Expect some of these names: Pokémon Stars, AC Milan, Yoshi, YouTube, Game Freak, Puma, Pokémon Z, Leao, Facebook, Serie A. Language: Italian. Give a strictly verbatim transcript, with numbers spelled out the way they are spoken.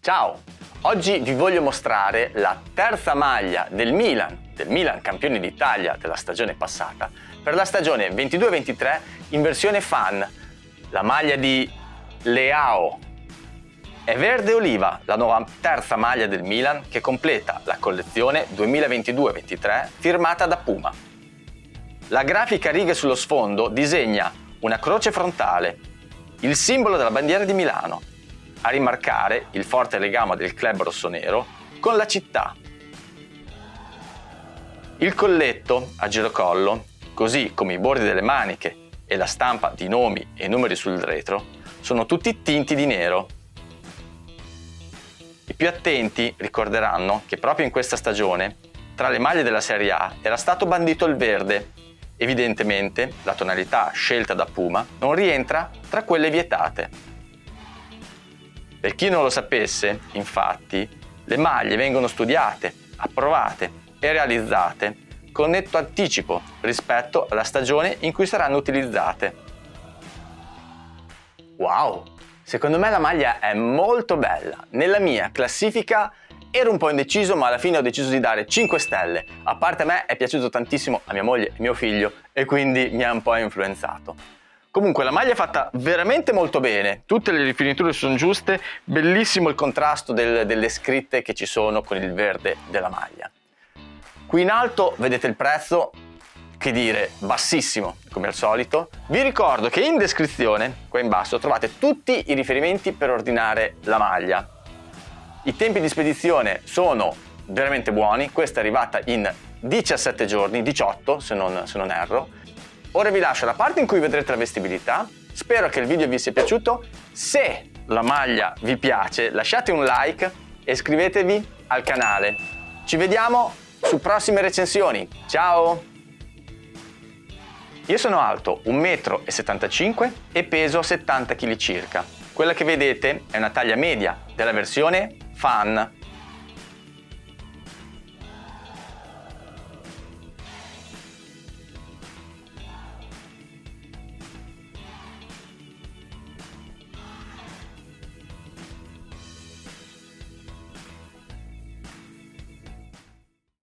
Ciao! Oggi vi voglio mostrare la terza maglia del Milan, del Milan campione d'Italia della stagione passata, per la stagione ventidue ventitré in versione fan, la maglia di Leao. È verde oliva la nuova terza maglia del Milan che completa la collezione duemilaventidue ventitré firmata da Puma. La grafica a righe sullo sfondo disegna una croce frontale, il simbolo della bandiera di Milano, a rimarcare il forte legame del club rossonero con la città. Il colletto a girocollo, così come i bordi delle maniche e la stampa di nomi e numeri sul retro, sono tutti tinti di nero. I più attenti ricorderanno che proprio in questa stagione, tra le maglie della Serie A era stato bandito il verde. Evidentemente, la tonalità scelta da Puma non rientra tra quelle vietate. Per chi non lo sapesse, infatti, le maglie vengono studiate, approvate e realizzate con netto anticipo rispetto alla stagione in cui saranno utilizzate. Wow! Secondo me la maglia è molto bella. Nella mia classifica ero un po' indeciso, ma alla fine ho deciso di dare cinque stelle. A parte a me è piaciuto tantissimo a mia moglie e mio figlio e quindi mi ha un po' influenzato. Comunque la maglia è fatta veramente molto bene, tutte le rifiniture sono giuste, bellissimo il contrasto del, delle scritte che ci sono con il verde della maglia. Qui in alto vedete il prezzo, che dire, bassissimo come al solito. Vi ricordo che in descrizione, qua in basso, trovate tutti i riferimenti per ordinare la maglia. I tempi di spedizione sono veramente buoni, questa è arrivata in diciassette giorni, diciotto se non, se non erro. Ora vi lascio la parte in cui vedrete la vestibilità, spero che il video vi sia piaciuto, se la maglia vi piace lasciate un like e iscrivetevi al canale. Ci vediamo su prossime recensioni, ciao! Io sono alto un metro e settantacinque e peso settanta chili circa, quella che vedete è una taglia media della versione fan.